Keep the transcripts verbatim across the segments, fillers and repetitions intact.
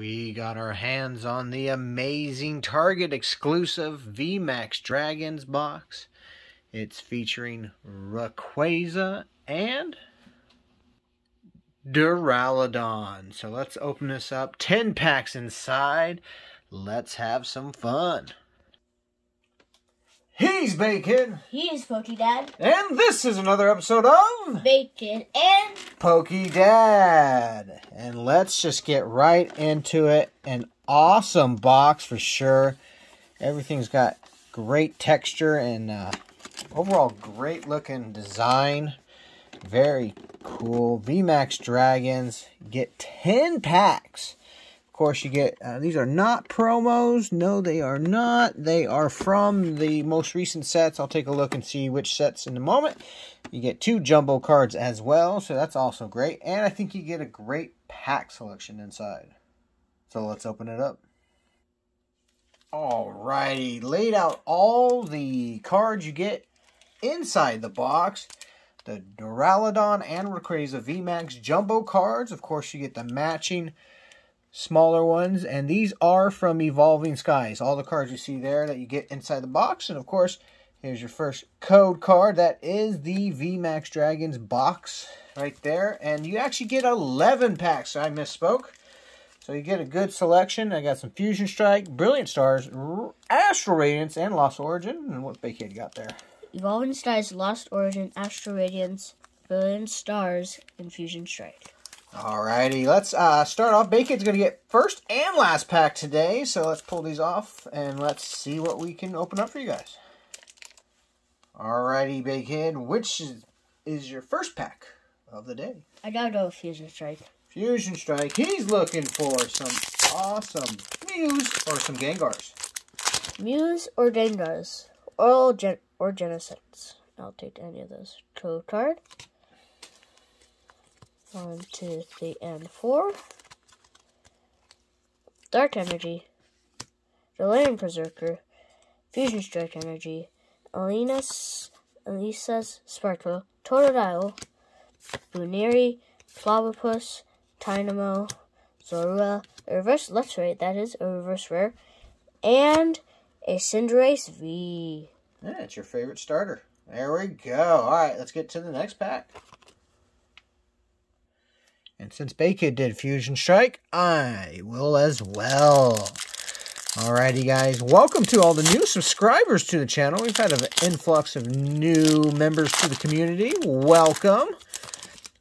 we got our hands on the amazing Target exclusive V MAX Dragons box. It's featuring Rayquaza and Duraludon. So let's open this up. ten packs inside. Let's have some fun. He's Bacon. He's Pokédad. And this is another episode of Bacon and Pokédad. And let's just get right into it. An awesome box for sure. Everything's got great texture and uh, overall great looking design. Very cool. V MAX Dragons. Get ten packs. Of course, you get uh, these are not promos. No, they are not. They are from the most recent sets. I'll take a look and see which sets in a moment. You get two jumbo cards as well, so that's also great. And I think you get a great pack selection inside. So let's open it up. Alrighty, laid out all the cards you get inside the box. The Duraludon and Rayquaza V MAX jumbo cards. Of course, you get the matching smaller ones, and these are from Evolving Skies. All the cards you see there that you get inside the box. And of course, here's your first code card. That is the V MAX Dragons box right there. And you actually get eleven packs. I misspoke. So you get a good selection. I got some Fusion Strike, Brilliant Stars, Astral Radiance, and Lost Origin. And what Big Kid got there? Evolving Skies, Lost Origin, Astral Radiance, Brilliant Stars, and Fusion Strike. Alrighty, let's uh, start off. Bacon's going to get first and last pack today, so let's pull these off and let's see what we can open up for you guys. Alrighty, Bacon, which is, is your first pack of the day? I gotta go with Fusion Strike. Fusion Strike. He's looking for some awesome Mews or some Gengars. Mews or Gengars, or, gen or Genesects. I'll take any of those. Code card. One, two, three, and four. Dark Energy. Galarian Berserker. Fusion Strike Energy. Alina's, Elisa's Sparkle. Totodile. Buneri. Plobopus. Tynamo. Zorua. A reverse, let's right, that is a reverse rare. And a Cinderace V. Yeah, it's your favorite starter. There we go. Alright, let's get to the next pack. And since Baykid did Fusion Strike, I will as well. Alrighty, guys. Welcome to all the new subscribers to the channel. We've had an influx of new members to the community. Welcome.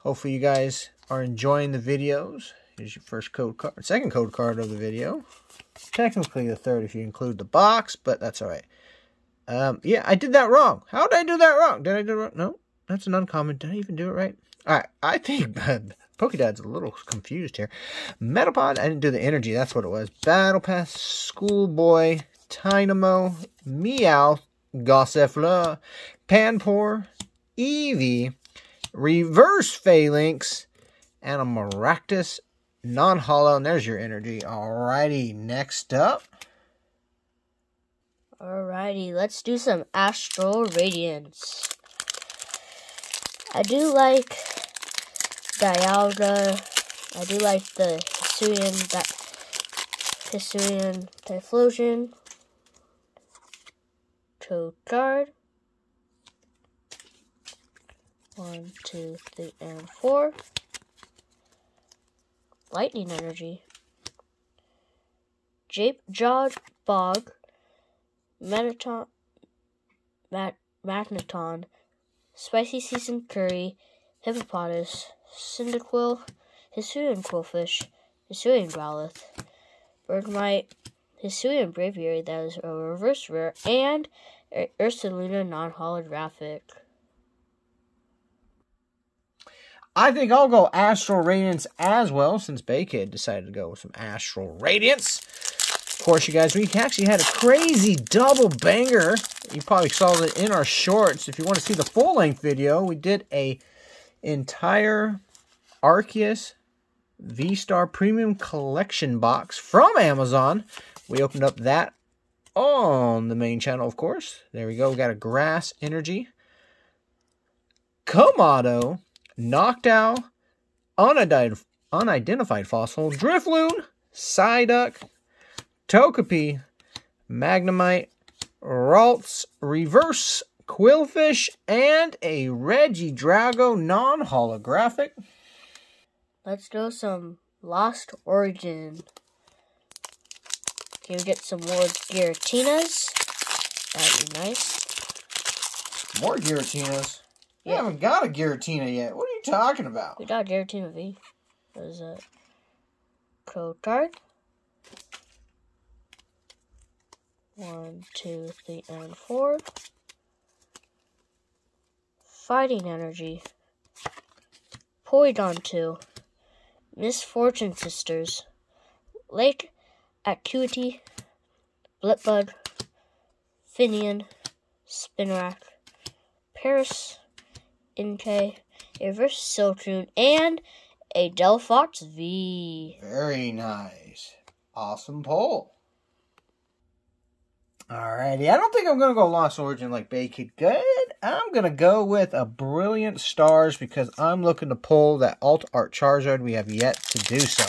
Hopefully, you guys are enjoying the videos. Here's your first code card, second code card of the video. Technically, the third if you include the box, but that's all right. Um, yeah, I did that wrong. How did I do that wrong? Did I do it wrong? No, that's an uncommon. Did I even do it right? All right, I think... Pokédad's a little confused here. Metapod, I didn't do the energy, that's what it was. Battle Pass, Schoolboy, Tynamo, Meowth, Gossefleur, Panpour, Eevee, Reverse Phalanx, Animoractus, Non-Hollow, and there's your energy. Alrighty, next up. Alrighty, let's do some Astral Radiance. I do like... Dialga. I do like the Hisuian, Hisuian Typhlosion. Code card. One, two, three, and four. Lightning Energy. Jape Jawed Bog. Magneton. Mat, Magneton. Spicy Seasoned Curry. Hippopotamus. Cyndaquil, Hisuian Quillfish, Hisuian Growlithe, Bergmite, Hisuian Braviary, that is a reverse rare, and Ursaluna non-holographic. I think I'll go Astral Radiance as well, since Baykid decided to go with some Astral Radiance. Of course, you guys, we actually had a crazy double banger. You probably saw it in our shorts. If you want to see the full-length video, we did a entire Arceus VStar Premium Collection box from Amazon. We opened up that on the main channel, of course. There we go. We got a Grass Energy. Komodo. Noctowl. Unidentified Fossil. Drifloon. Psyduck, Togepi, Magnemite, Ralts, Reverse, Quillfish, and a Regidrago non-holographic. Let's do some Lost Origin. Can we get some more Giratinas? That'd be nice. More Giratinas? Yeah. We haven't got a Giratina yet. What are you talking about? We got Giratina V. What is that? Cotard. One, two, three, and four. Fighting Energy. Poydon two. Misfortune Sisters. Lake Acuity. Blipbug. Finian. Spinarak. Paris. Inkay. A Reverse Siltoon. And a Delphox V. Very nice. Awesome poll. Alrighty, I don't think I'm going to go Lost Origin like Bay Kid Good. I'm going to go with a Brilliant Stars because I'm looking to pull that Alt Art Charizard. We have yet to do so.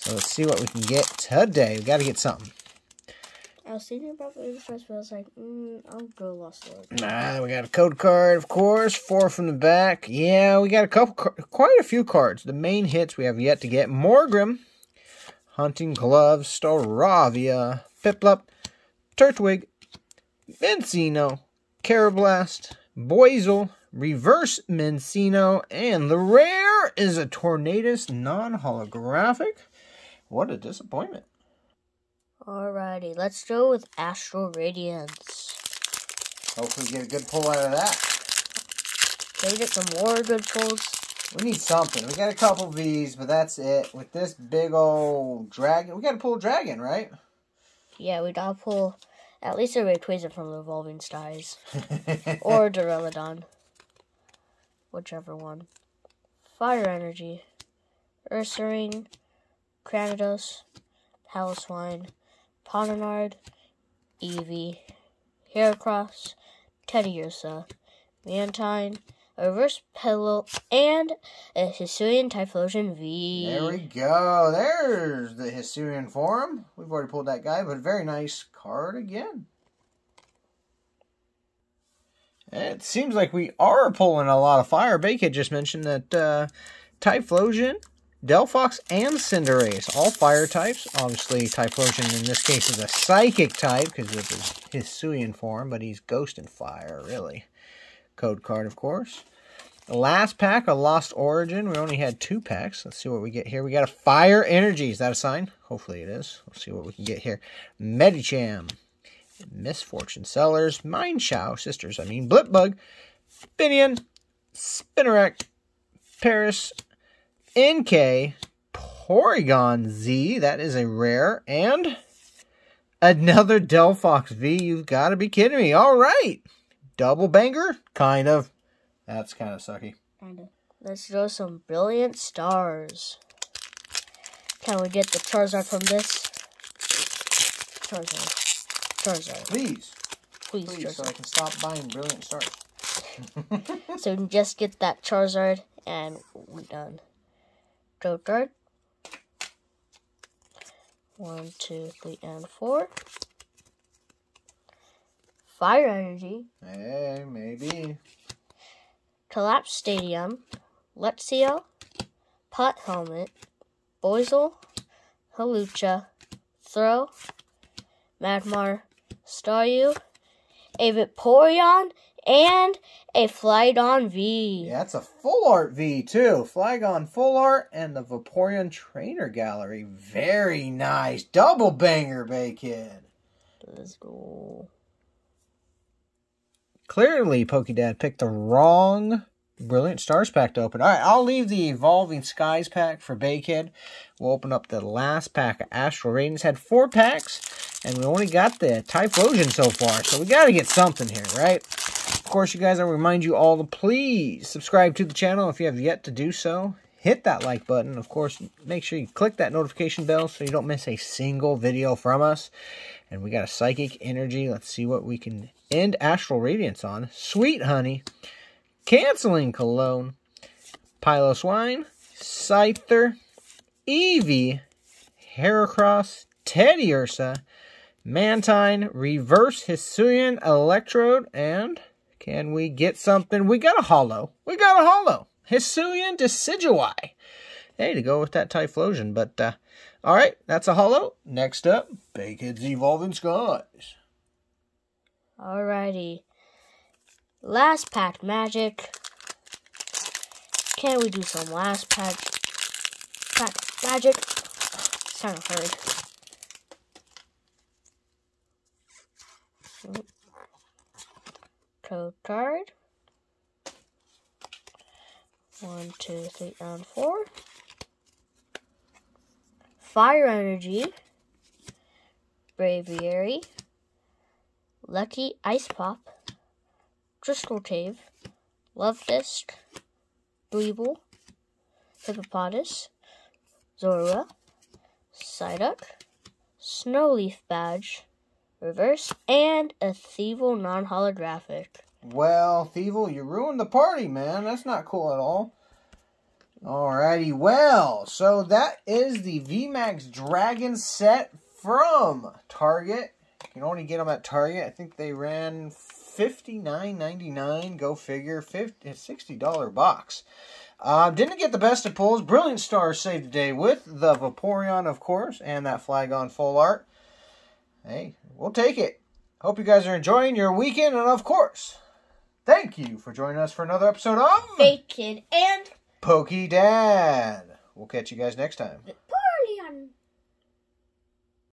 So let's see what we can get today. We got to get something. I was thinking about the first, but I was like, mm, I'll go Lost Origin. Nah, we got a code card, of course. Four from the back. Yeah, we got a couple, quite a few cards. The main hits we have yet to get. Morgrem, Hunting Gloves, Staravia, Piplup, Turtwig, Mincino, Carablast, Boisel, Reverse Mincino, and the rare is a Tornadus non-holographic. What a disappointment. Alrighty, let's go with Astral Radiance. Hopefully we get a good pull out of that. Can we get some more good pulls? We need something. We got a couple of these, but that's it. With this big old dragon, we got to pull a dragon, right? Yeah, we gotta pull at least a Rayquaza from the Evolving Skies. Or Duraludon. Whichever one. Fire Energy. Ursaring. Kranidos. Paloswine. Pononard. Eevee. Heracross. Teddiursa. Mantine. A Reverse Pillow, and a Hisuian Typhlosion V. There we go. There's the Hisuian form. We've already pulled that guy, but very nice card again. It seems like we are pulling a lot of fire. Baker just mentioned that uh, Typhlosion, Delphox, and Cinderace, all fire types. Obviously, Typhlosion in this case is a psychic type because of his Hisuian form, but he's ghost and fire, really. Code card, of course. The last pack, a Lost Origin. We only had two packs. Let's see what we get here. We got a Fire Energy. Is that a sign? Hopefully it is. Let's see what we can get here. Medicham. Misfortune Sellers. Mineshaw Sisters. I mean, Blipbug. Finian. Spinarak. Paris. N K. Porygon Z. That is a rare. And another Delphox V. You've got to be kidding me. All right. Double banger? Kind of. That's kind of sucky. Kind of. Let's do some Brilliant Stars. Can we get the Charizard from this? Charizard. Charizard. Please. Please, Please Charizard. So I can stop buying Brilliant Stars. So we can just get that Charizard and we're done. Go guard. One, two, three, and four. Fire Energy. Hey, maybe. Collapse Stadium. Luxio. Pot Helmet. Boisel. Halucha. Throw. Magmar. Staryu. A Vaporeon. And a Flygon V. Yeah, that's a full art V, too. Flygon full art and the Vaporeon Trainer Gallery. Very nice. Double banger, Bacon. Let's go. Clearly, Pokédad picked the wrong Brilliant Stars pack to open. All right, I'll leave the Evolving Skies pack for Baykid. We'll open up the last pack of Astral Radiance. Had four packs, and we only got the Typhlosion so far, so we got to get something here, right? Of course, you guys, I remind you all to please subscribe to the channel if you have yet to do so. Hit that like button. Of course, make sure you click that notification bell so you don't miss a single video from us. And we got a Psychic Energy. Let's see what we can end Astral Radiance on. Sweet Honey. Canceling Cologne. Piloswine. Scyther. Eevee. Heracross, Teddy Ursa, Mantine, Reverse Hisuian Electrode, and can we get something? We got a holo. We got a holo. Hisuian Decidueye. Hey, to go with that Typhlosion, but uh, all right, that's a holo. Next up, Pokédad's Evolving Skies. Alrighty. Last pack magic. Can we do some last pack pack magic? Sound hard. Code card. One, two, three, and four. Fire Energy. Braviary. Lucky Ice Pop. Crystal Cave. Love Fist. Bleeble. Hippopotas. Zorua. Psyduck. Snowleaf Badge. Reverse, and a Thievul non-holographic. Well, Thievul, you ruined the party, man. That's not cool at all. Alrighty, well, so that is the V MAX Dragon set from Target. You can only get them at Target. I think they ran fifty-nine ninety-nine, go figure, fifty, sixty dollar box. Uh, didn't get the best of pulls. Brilliant Stars saved the day with the Vaporeon, of course, and that Flygon full art. Hey, we'll take it. Hope you guys are enjoying your weekend. And, of course, thank you for joining us for another episode of Pokédad. Pokédad. We'll catch you guys next time.